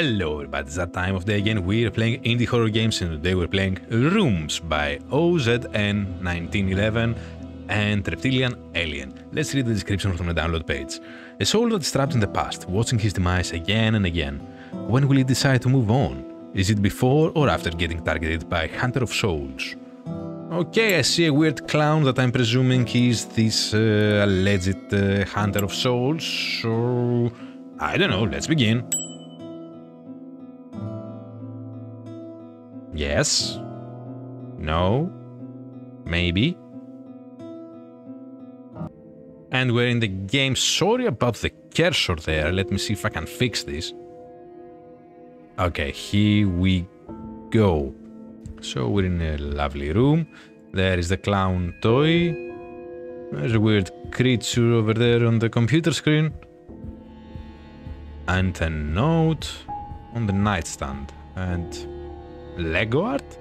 Hello everybody, it's that time of day again. We're playing indie horror games and today we're playing Rooms by OZN1911 and Reptilian Alien. Let's read the description from the download page. A soul that's trapped in the past, watching his demise again and again. When will it decide to move on? Is it before or after getting targeted by Hunter of Souls? Okay, I see a weird clown that I'm presuming is this alleged Hunter of Souls, so I don't know, let's begin. Yes? No? Maybe? And we're in the game. Sorry about the cursor there. Let me see if I can fix this. Okay, here we go. So we're in a lovely room. There is the clown toy. There's a weird creature over there on the computer screen. And a note on the nightstand. And Lego art?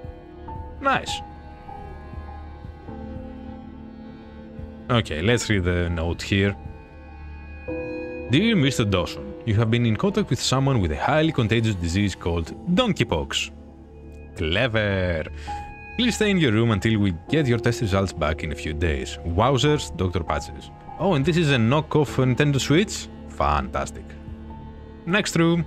Nice. Okay, let's read the note here. Dear Mr. Dawson, you have been in contact with someone with a highly contagious disease called Donkey Pox. Clever. Please stay in your room until we get your test results back in a few days. Wowzers, Dr. Patsis. Oh, and this is a knockoff Nintendo Switch? Fantastic. Next room.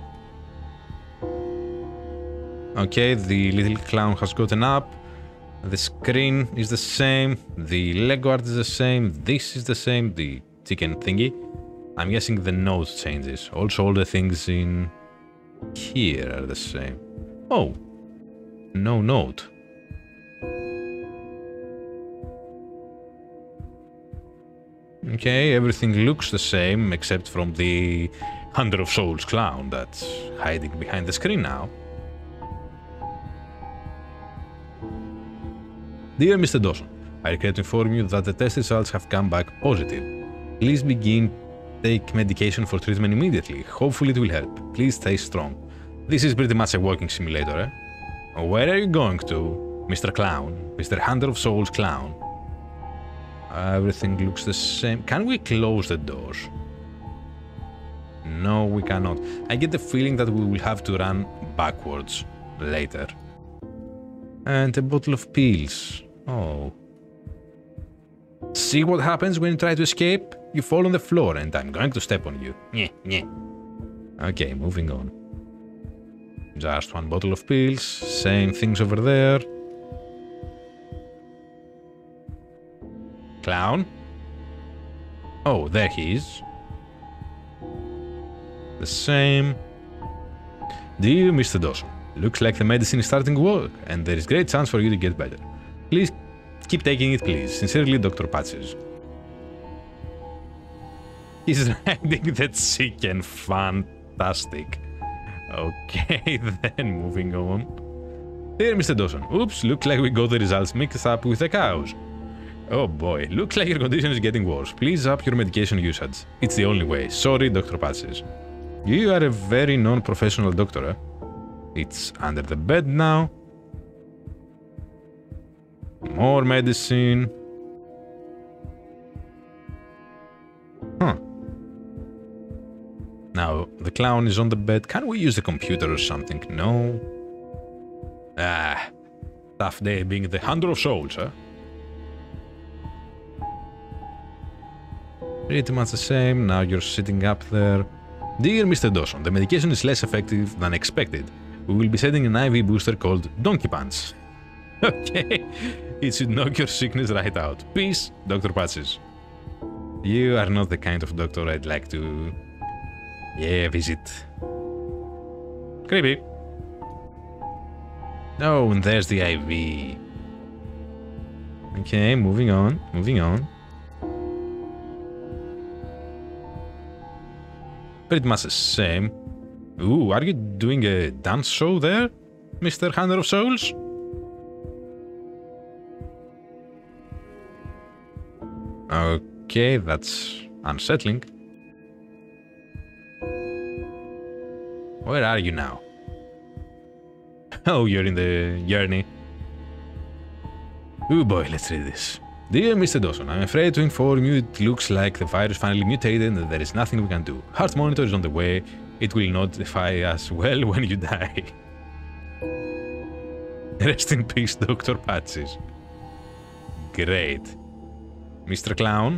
Okay, the little clown has gotten up. The screen is the same. The Lego art is the same. This is the same. The chicken thingy. I'm guessing the note changes. Also, all the things in here are the same. Oh, no note. Okay, everything looks the same except from the Hunter of Souls clown that's hiding behind the screen now. Dear Mr. Dawson, I regret to inform you that the test results have come back positive. Please begin take medication for treatment immediately. Hopefully it will help. Please stay strong. This is pretty much a walking simulator, eh? Where are you going to, Mr. Clown? Mr. Hunter of Souls Clown? Everything looks the same. Can we close the doors? No, we cannot. I get the feeling that we will have to run backwards later. And a bottle of pills. Oh. See what happens when you try to escape? You fall on the floor and I'm going to step on you. Okay, moving on. Just one bottle of pills. Same things over there. Clown? Oh, there he is. The same. Dear Mr. Dawson, looks like the medicine is starting to work, and there is great chance for you to get better. Please keep taking it, please. Sincerely, Dr. Patsis. He's riding the chicken. Fantastic. Okay, then moving on. Dear Mr. Dawson, oops, looks like we got the results mixed up with the cows. Oh boy, looks like your condition is getting worse. Please up your medication usage. It's the only way. Sorry, Dr. Patsis. You are a very non-professional doctor, eh? It's under the bed now. More medicine. Huh. Now, the clown is on the bed. Can we use the computer or something? No. Ah. Tough day being the Hunter of Souls, huh? Pretty much the same. Now you're sitting up there. Dear Mr. Dawson, the medication is less effective than expected. We will be sending an IV booster called Donkey Pants. Okay, it should knock your sickness right out. Peace, Dr. Patsis. You are not the kind of doctor I'd like to... yeah, visit. Creepy. Oh, and there's the IV. Okay, moving on, moving on. Pretty much the same. Ooh, are you doing a dance show there, Mr. Hunter of Souls? Okay, that's unsettling. Where are you now? Oh, you're in the journey. Ooh boy, let's read this. Dear Mr. Dawson, I'm afraid to inform you it looks like the virus finally mutated and there is nothing we can do. Heart monitor is on the way. It will notify us well when you die. Rest in peace, Dr. Patsis. Great. Mr. Clown?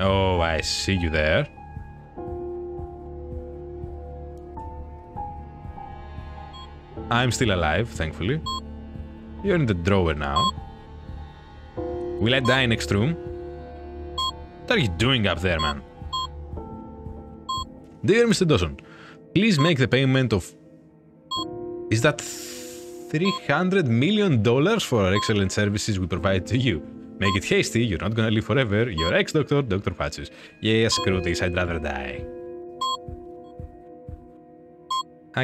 Oh, I see you there. I'm still alive, thankfully. You're in the drawer now. Will I die next room? What are you doing up there, man? Dear Mr. Dawson, please make the payment of... Is that $300 million for our excellent services we provide to you? Make it hasty, you're not gonna live forever. Your ex-doctor, Dr. Patsis. Yeah, screw this, I'd rather die.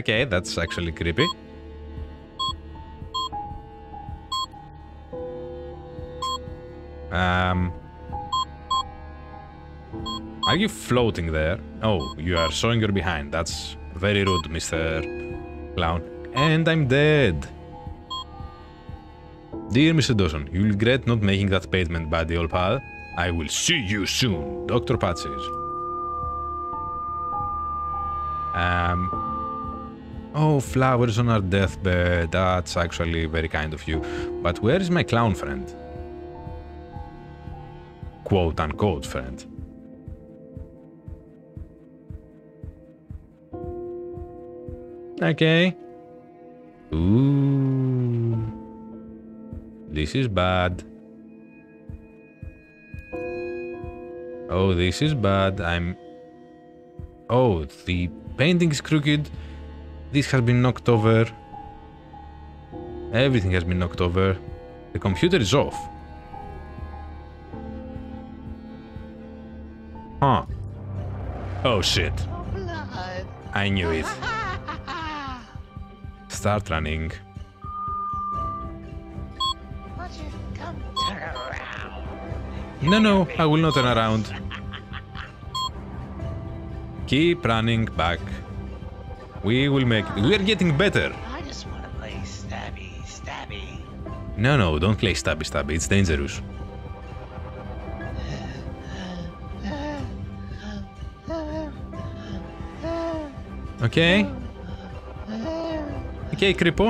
Okay, that's actually creepy. Are you floating there? Oh, you are showing your behind. That's very rude, Mr. Clown. And I'm dead. Dear Mr. Dawson, you'll regret not making that payment, buddy, old pal. I will see you soon, Dr. Patsis. Oh, flowers on our deathbed. That's actually very kind of you. But where is my clown friend? Quote unquote friend. Okay. Ooh. This is bad. Oh, this is bad. Oh, the painting is crooked. This has been knocked over. Everything has been knocked over. The computer is off. Huh. Oh shit. I knew it. Start running. No, no, I will not turn around. Keep running back. We will make it. We are getting better. I just want to play stabby, stabby. No, no, don't play stabby, stabby. It's dangerous. Okay. Okay, Crippo.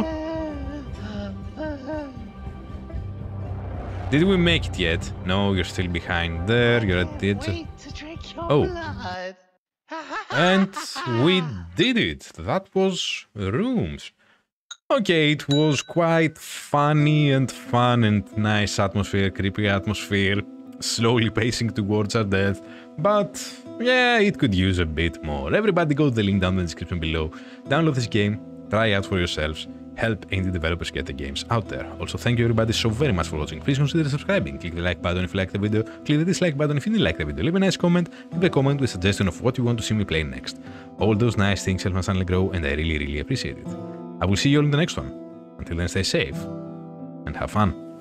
Did we make it yet? No, you're still behind there. You're at the... Oh. And we did it. That was Rooms. Okay, it was quite funny and fun and nice atmosphere, creepy atmosphere, slowly pacing towards our death, but... yeah, it could use a bit more. Everybody go to the link down in the description below. Download this game, try out for yourselves, help indie developers get the games out there. Also, thank you everybody so very much for watching. Please consider subscribing. Click the like button if you like the video. Click the dislike button if you didn't like the video. Leave a nice comment. Leave a comment with a suggestion of what you want to see me play next. All those nice things help my channel grow and I really, really appreciate it. I will see you all in the next one. Until then, stay safe and have fun.